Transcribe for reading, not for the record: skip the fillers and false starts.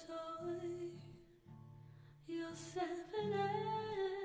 toy, you're 7 and